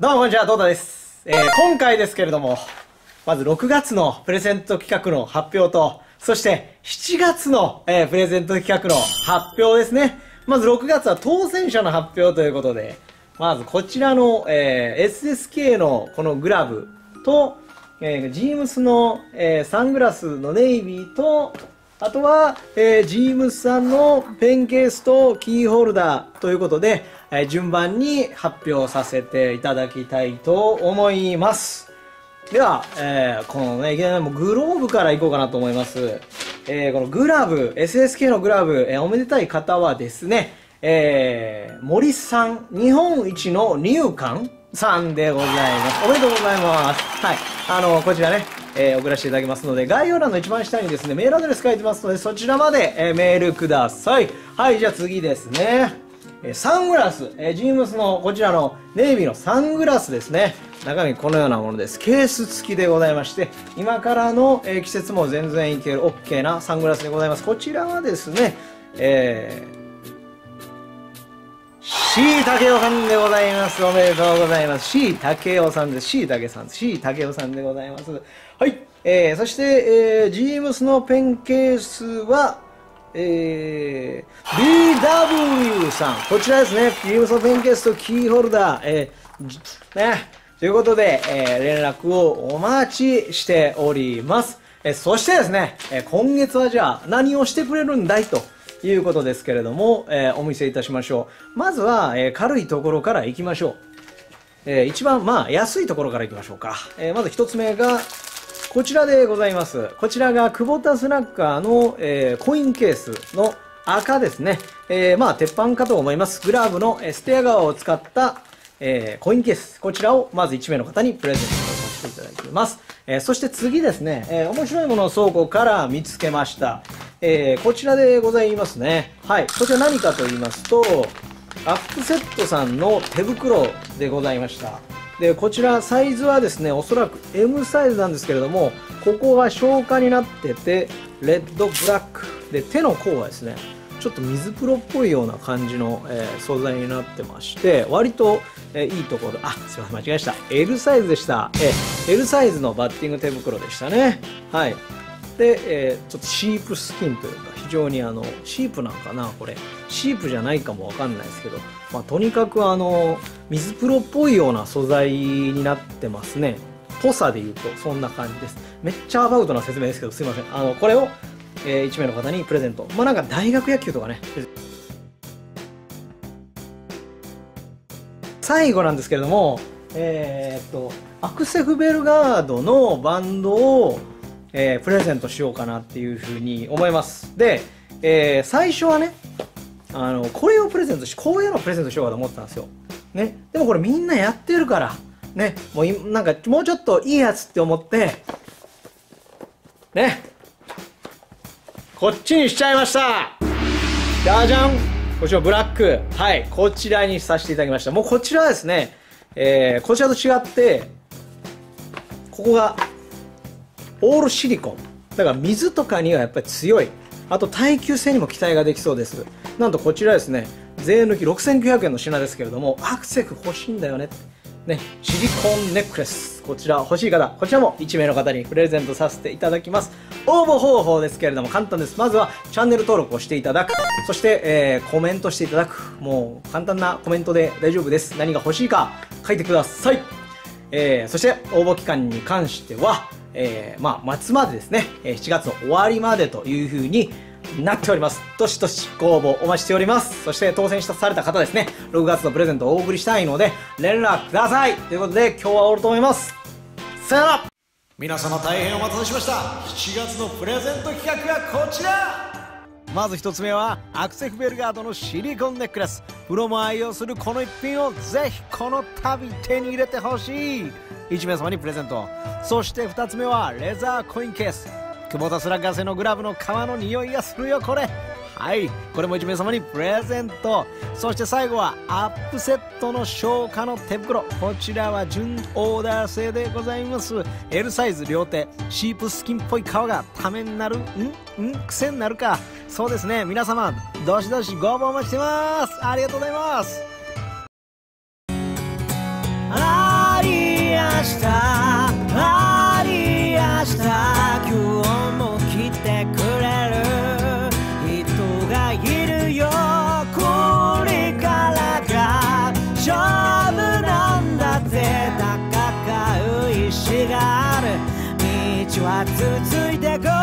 どうもこんにちは、トータです。今回ですけれども、まず6月のプレゼント企画の発表と、そして7月の、プレゼント企画の発表ですね。まず6月は当選者の発表ということで、まずこちらの、SSK のこのグラブと、ジームスの、サングラスのネイビーと、あとは、ジームスさんのペンケースとキーホルダーということで、順番に発表させていただきたいと思います。では、このね、いきなりもうグローブからいこうかなと思います。このグラブ、SSK のグラブ、おめでたい方はですね、森さん、日本一の入館さんでございます。おめでとうございます。はい。こちらね。送らせていただきますので、概要欄の一番下にですね、メールアドレス書いてますので、そちらまで、メールください。はい、じゃあ次ですね。サングラス。ジームスのこちらのネイビーのサングラスですね。中身このようなものです。ケース付きでございまして、今からの、季節も全然いける OK なサングラスでございます。こちらはですね、しいたけおさんでございます。おめでとうございます。しいたけおさんです。しいたけさんです。しいたけおさんでございます。はい。そして、ジームスのペンケースは、BW さん。こちらですね。ジームスのペンケースとキーホルダー、ということで、連絡をお待ちしております。そしてですね、今月はじゃあ何をしてくれるんだいと。いうことですけれども、お見せいたしましょう。まずは、軽いところからいきましょう。一番、まあ、安いところからいきましょうか。まず一つ目が、こちらでございます。こちらが、久保田スナッカーの、コインケースの赤ですね。まあ、鉄板かと思います。グラブのステア側を使った、コインケース。こちらを、まず1名の方にプレゼントさせていただきます。そして次ですね、面白いものを倉庫から見つけました。こちらでございますね。はい。こちら何かと言いますと、アップセットさんの手袋でございました。で、こちらサイズはですね、おそらく M サイズなんですけれども、ここは消化になってて、レッド、ブラック。で、手の甲はですね、ちょっと水プロっぽいような感じの、素材になってまして、割と、いいところ、あ、すいません、間違えました。L サイズでした。L サイズのバッティング手袋でしたね。はい。で、ちょっとシープスキンというか、非常にシープなんかな、これ。シープじゃないかもわかんないですけど、まあ、とにかく水プロっぽいような素材になってますね。ぽさで言うと、そんな感じです。めっちゃアバウトな説明ですけど、すいません。これを、1名の方にプレゼント。まあ、なんか大学野球とかね。最後なんですけれども、アクセフベルガードのバンドを、プレゼントしようかなっていうふうに思います。で、最初はね、これをプレゼントし、こういうのをプレゼントしようかと思ってたんですよ。ね。でもこれみんなやってるから、ね。もう、なんか、もうちょっといいやつって思って、ね。こっちにしちゃいました!じゃじゃん!こちらブラック。はい。こちらにさせていただきました。もうこちらはですね、こちらと違って、ここが、オールシリコン。だから水とかにはやっぱり強い。あと耐久性にも期待ができそうです。なんとこちらですね、税抜き6900円の品ですけれども、アクセフ欲しいんだよね。ね、シリコンネックレス。こちら欲しい方、こちらも1名の方にプレゼントさせていただきます。応募方法ですけれども簡単です。まずはチャンネル登録をしていただく。そして、コメントしていただく。もう簡単なコメントで大丈夫です。何が欲しいか書いてください。そして応募期間に関しては、まあ、末までですね、7月の終わりまでというふうになっております。どしどしご応募お待ちしております。そして当選された方ですね、6月のプレゼントをお送りしたいので、連絡くださいということで、今日は終わると思います。さよなら。皆様大変お待たせしました。7月のプレゼント企画はこちら。まず一つ目は、アクセフベルガードのシリコンネックレス。プロも愛用するこの一品をぜひこの度手に入れてほしい。1名様にプレゼント。そして2つ目はレザーコインケース。久保田スラッガー製のグラブの革の匂いがするよ、これ。はい、これも1名様にプレゼント。そして最後はアップセットの消化の手袋。こちらは準オーダー製でございます。L サイズ両手、シープスキンっぽい革がためになる、癖になるか。そうですね、皆様、どしどしご応募お待ちしてます。ありがとうございます。今日も来てくれる人がいるよ。これからが勝負なんだぜ。戦う意志がある道は続いてく